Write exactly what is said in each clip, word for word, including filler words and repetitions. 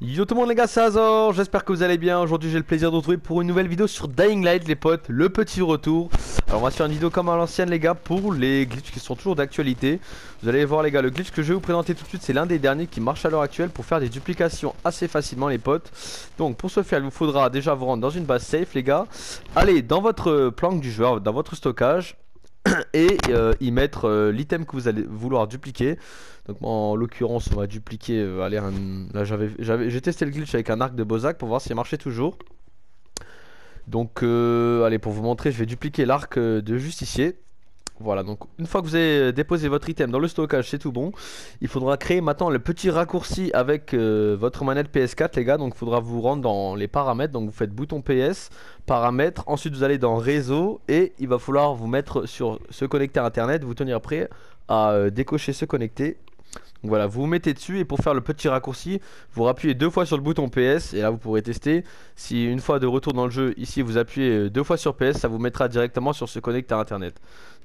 Yo tout le monde les gars, c'est Azor, j'espère que vous allez bien. Aujourd'hui j'ai le plaisir de vous retrouver pour une nouvelle vidéo sur Dying Light les potes, le petit retour. Alors on va se faire une vidéo comme à l'ancienne les gars pour les glitches qui sont toujours d'actualité. Vous allez voir les gars, le glitch que je vais vous présenter tout de suite c'est l'un des derniers qui marche à l'heure actuelle pour faire des duplications assez facilement les potes. Donc pour ce faire il vous faudra déjà vous rendre dans une base safe les gars, allez dans votre planque du joueur, dans votre stockage, et euh, y mettre euh, l'item que vous allez vouloir dupliquer. Donc moi en l'occurrence on va dupliquer euh, allez, un... là j'avais j'ai testé le glitch avec un arc de Bozak pour voir s'il marchait toujours. Donc euh, allez, pour vous montrer je vais dupliquer l'arc euh, de Justicier. Voilà, donc une fois que vous avez déposé votre item dans le stockage c'est tout bon. Il faudra créer maintenant le petit raccourci avec euh, votre manette P S quatre les gars. Donc il faudra vous rendre dans les paramètres. Donc vous faites bouton P S, paramètres, ensuite vous allez dans réseau. Et il va falloir vous mettre sur se connecter à internet, vous tenir prêt à euh, décocher se connecter. Donc voilà, vous vous mettez dessus et pour faire le petit raccourci vous appuyez deux fois sur le bouton P S. Et là vous pourrez tester si une fois de retour dans le jeu ici vous appuyez deux fois sur P S, ça vous mettra directement sur se connecter à internet.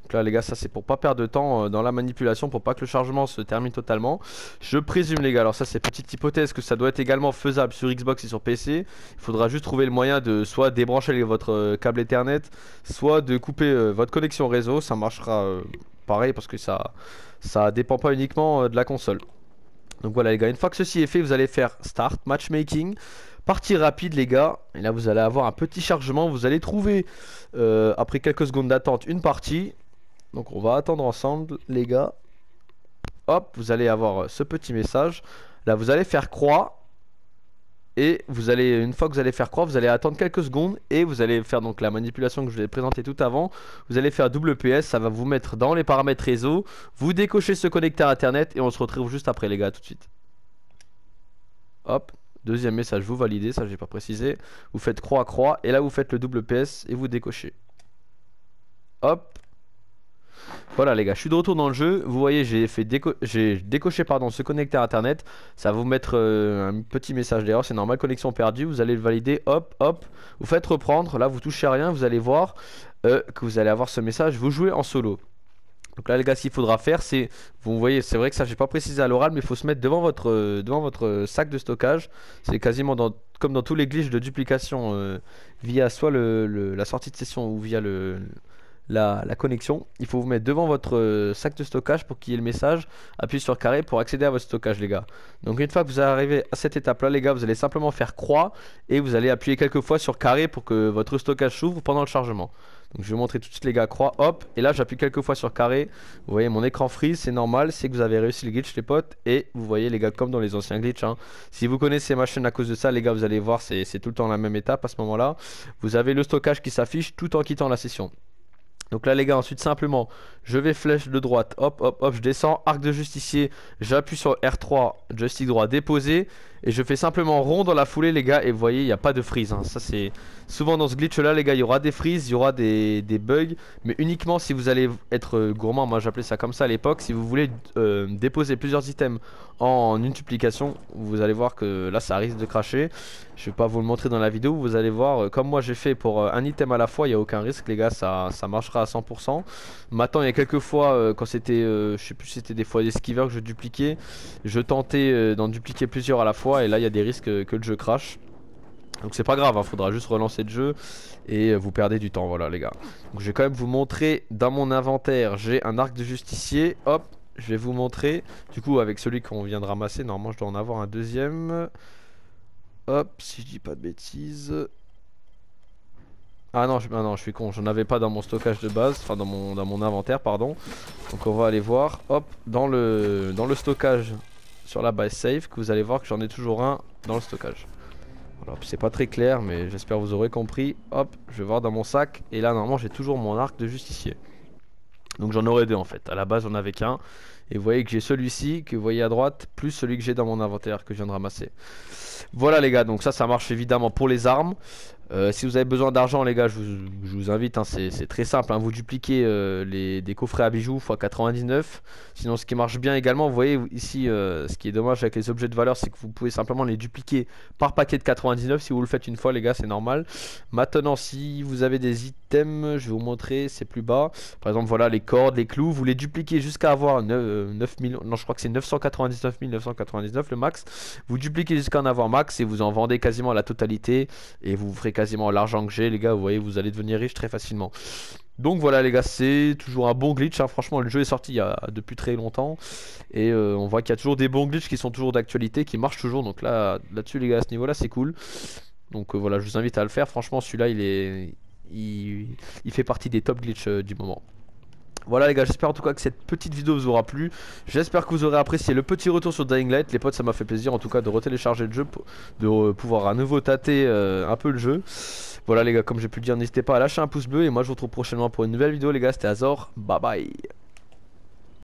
Donc là les gars ça c'est pour pas perdre de temps dans la manipulation, pour pas que le chargement se termine totalement. Je présume les gars, alors ça c'est petite hypothèse, que ça doit être également faisable sur Xbox et sur P C. Il faudra juste trouver le moyen de soit débrancher votre câble Ethernet, soit de couper votre connexion réseau. Ça marchera pareil parce que ça, ça dépend pas uniquement de la console. Donc voilà les gars, une fois que ceci est fait vous allez faire start matchmaking, partie rapide les gars. Et là vous allez avoir un petit chargement, vous allez trouver euh, après quelques secondes d'attente une partie. Donc on va attendre ensemble les gars. Hop, vous allez avoir ce petit message. Là vous allez faire croix. Et vous allez, une fois que vous allez faire croix, vous allez attendre quelques secondes. Et vous allez faire donc la manipulation que je vous ai présentée tout avant. Vous allez faire double P S, ça va vous mettre dans les paramètres réseau. Vous décochez se connecter à internet et on se retrouve juste après les gars, tout de suite. Hop, deuxième message, vous validez, ça j'ai pas précisé. Vous faites croix, croix et là vous faites le double P S et vous décochez. Hop. Voilà les gars, je suis de retour dans le jeu. Vous voyez j'ai fait déco j'ai décoché pardon, se connecter à internet. Ça va vous mettre euh, un petit message d'erreur, c'est normal, connexion perdue. Vous allez le valider, hop hop. Vous faites reprendre, là vous touchez à rien. Vous allez voir euh, que vous allez avoir ce message, vous jouez en solo. Donc là les gars, ce qu'il faudra faire c'est, vous voyez c'est vrai que ça j'ai pas précisé à l'oral, mais il faut se mettre devant votre, euh, devant votre sac de stockage. C'est quasiment dans, comme dans tous les glitches de duplication euh, via soit le, le, la sortie de session ou via le... La, la connexion. Il faut vous mettre devant votre euh, sac de stockage pour qu'il y ait le message. Appuyez sur carré pour accéder à votre stockage les gars. Donc une fois que vous arrivez à cette étape là les gars, vous allez simplement faire croix et vous allez appuyer quelques fois sur carré pour que votre stockage s'ouvre pendant le chargement. Donc je vais vous montrer tout de suite les gars, croix, hop. Et là j'appuie quelques fois sur carré. Vous voyez mon écran freeze, c'est normal, c'est que vous avez réussi le glitch les potes. Et vous voyez les gars, comme dans les anciens glitchs hein. Si vous connaissez ma chaîne à cause de ça les gars, vous allez voir c'est tout le temps la même étape à ce moment là. Vous avez le stockage qui s'affiche tout en quittant la session. Donc là les gars, ensuite simplement je vais flèche de droite, hop hop hop, je descends, arc de justicier, j'appuie sur R trois, joystick droit déposé. Et je fais simplement rond dans la foulée les gars. Et vous voyez il n'y a pas de freeze hein. Ça c'est souvent dans ce glitch là les gars, il y aura des freezes, il y aura des, des bugs. Mais uniquement si vous allez être gourmand, moi j'appelais ça comme ça à l'époque. Si vous voulez euh, déposer plusieurs items en une duplication, vous allez voir que là ça risque de cracher. Je vais pas vous le montrer dans la vidéo, vous allez voir euh, comme moi j'ai fait pour euh, un item à la fois. Il n'y a aucun risque les gars, ça, ça marchera à cent pour cent. Maintenant il y a quelques fois euh, quand c'était euh, je sais plus si c'était des fois des skivers que je dupliquais, je tentais euh, d'en dupliquer plusieurs à la fois. Et là il y a des risques que le jeu crache. Donc c'est pas grave hein, faudra juste relancer le jeu. Et vous perdez du temps, voilà les gars. Donc je vais quand même vous montrer. Dans mon inventaire j'ai un arc de justicier. Hop, je vais vous montrer. Du coup avec celui qu'on vient de ramasser, normalement je dois en avoir un deuxième. Hop, si je dis pas de bêtises. Ah non je, ah non, je suis con, j'en avais pas dans mon stockage de base. Enfin dans mon, dans mon inventaire pardon. Donc on va aller voir. Hop, dans le, dans le stockage sur la base safe, que vous allez voir que j'en ai toujours un dans le stockage. Voilà, c'est pas très clair mais j'espère vous aurez compris. Hop, je vais voir dans mon sac et là normalement j'ai toujours mon arc de justicier. Donc j'en aurais deux en fait, à la base j'en avais qu'un. Et vous voyez que j'ai celui-ci que vous voyez à droite, plus celui que j'ai dans mon inventaire que je viens de ramasser. Voilà les gars, donc ça ça marche évidemment pour les armes. euh, Si vous avez besoin d'argent les gars, je vous, je vous invite hein, c'est très simple hein. Vous dupliquez euh, les, des coffrets à bijoux fois quatre-vingt-dix-neuf. Sinon ce qui marche bien également, vous voyez ici euh, ce qui est dommage avec les objets de valeur, c'est que vous pouvez simplement les dupliquer par paquet de quatre-vingt-dix-neuf. Si vous le faites une fois les gars c'est normal. Maintenant si vous avez des items, je vais vous montrer, c'est plus bas. Par exemple voilà les cordes, les clous, vous les dupliquez jusqu'à avoir neuf euh, neuf mille, non je crois que c'est neuf cent quatre-vingt-dix-neuf mille neuf cent quatre-vingt-dix-neuf le max. Vous dupliquez jusqu'à en avoir max et vous en vendez quasiment la totalité. Et vous ferez quasiment l'argent que j'ai les gars, vous voyez, vous allez devenir riche très facilement. Donc voilà les gars, c'est toujours un bon glitch hein. Franchement le jeu est sorti il y a, depuis très longtemps. Et euh, on voit qu'il y a toujours des bons glitches qui sont toujours d'actualité, qui marchent toujours. Donc là, là-dessus les gars, à ce niveau là c'est cool. Donc euh, voilà, je vous invite à le faire. Franchement celui-là il est... Il, il fait partie des top glitch euh, du moment. Voilà les gars, j'espère en tout cas que cette petite vidéo vous aura plu. J'espère que vous aurez apprécié le petit retour sur Dying Light. Les potes, ça m'a fait plaisir en tout cas de retélécharger le jeu, de pouvoir à nouveau tâter euh, un peu le jeu. Voilà les gars, comme j'ai pu le dire, n'hésitez pas à lâcher un pouce bleu. Et moi je vous retrouve prochainement pour une nouvelle vidéo les gars, c'était Azor, bye bye.